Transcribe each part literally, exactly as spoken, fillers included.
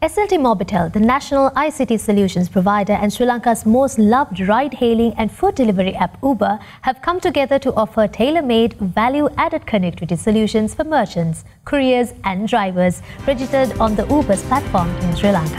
S L T Mobitel, the national I C T solutions provider, and Sri Lanka's most loved ride-hailing and food delivery app Uber have come together to offer tailor-made, value-added connectivity solutions for merchants, couriers and drivers registered on the Uber's platform in Sri Lanka.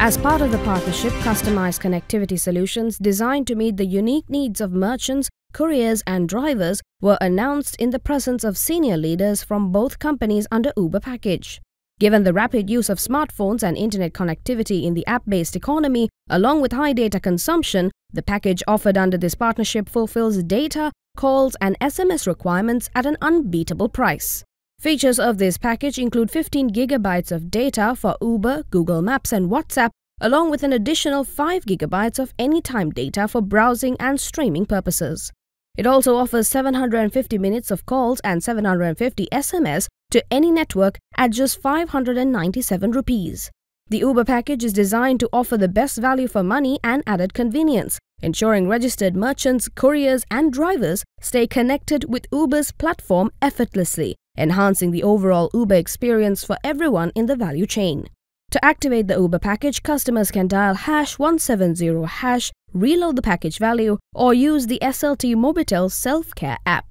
As part of the partnership, customized connectivity solutions designed to meet the unique needs of merchants, couriers and drivers were announced in the presence of senior leaders from both companies under Uber package. Given the rapid use of smartphones and internet connectivity in the app-based economy, along with high data consumption, the package offered under this partnership fulfills data, calls and S M S requirements at an unbeatable price. Features of this package include fifteen gigabytes of data for Uber, Google Maps and WhatsApp, along with an additional five gigabytes of anytime data for browsing and streaming purposes. It also offers seven hundred fifty minutes of calls and seven hundred fifty S M S to any network at just five hundred ninety-seven rupees. The Uber package is designed to offer the best value for money and added convenience, ensuring registered merchants, couriers and drivers stay connected with Uber's platform effortlessly, enhancing the overall Uber experience for everyone in the value chain. To activate the Uber package, customers can dial hash one seven zero hash, reload the package value, or use the S L T Mobitel self-care app.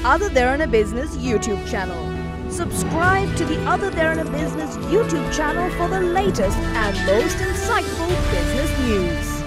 Ada Derana Business YouTube channel. Subscribe to the Ada Derana Business YouTube channel for the latest and most insightful business news.